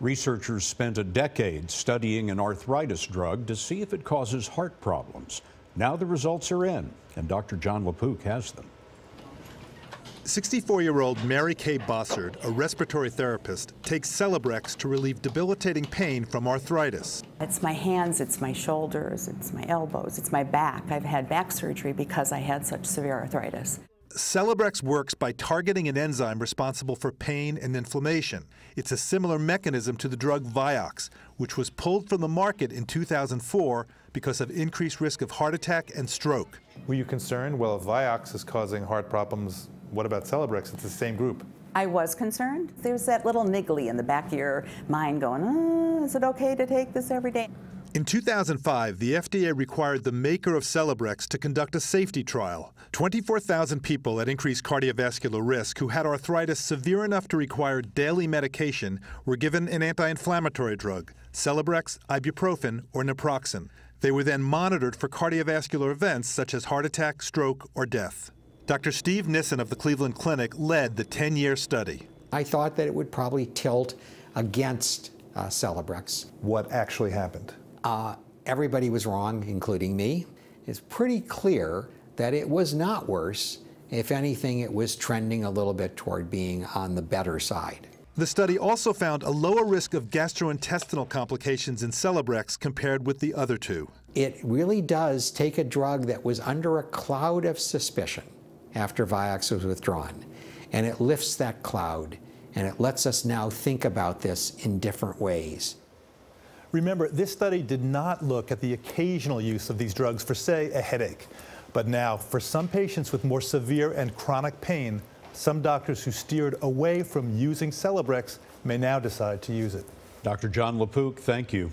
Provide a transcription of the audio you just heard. Researchers spent a decade studying an arthritis drug to see if it causes heart problems. Now the results are in, and Dr. John LaPook has them. 64-year-old Mary Kay Bossard, a respiratory therapist, takes Celebrex to relieve debilitating pain from arthritis. It's my hands, it's my shoulders, it's my elbows, it's my back. I've had back surgery because I had such severe arthritis. Celebrex works by targeting an enzyme responsible for pain and inflammation. It's a similar mechanism to the drug Vioxx, which was pulled from the market in 2004 because of increased risk of heart attack and stroke. Were you concerned? Well, if Vioxx is causing heart problems, what about Celebrex? It's the same group. I was concerned. There's that little niggly in the back of your mind going, oh, is it okay to take this every day? In 2005, the FDA required the maker of Celebrex to conduct a safety trial. 24,000 people at increased cardiovascular risk who had arthritis severe enough to require daily medication were given an anti-inflammatory drug, Celebrex, ibuprofen, or naproxen. They were then monitored for cardiovascular events such as heart attack, stroke, or death. Dr. Steve Nissen of the Cleveland Clinic led the 10-year study. I thought that it would probably tilt against Celebrex. What actually happened? Everybody was wrong, including me. It's pretty clear that it was not worse. If anything, it was trending a little bit toward being on the better side. The study also found a lower risk of gastrointestinal complications in Celebrex compared with the other two. It really does take a drug that was under a cloud of suspicion after Vioxx was withdrawn, and it lifts that cloud, and it lets us now think about this in different ways. Remember, this study did not look at the occasional use of these drugs for, say, a headache. But now, for some patients with more severe and chronic pain, some doctors who steered away from using Celebrex may now decide to use it. Dr. John LaPook, thank you.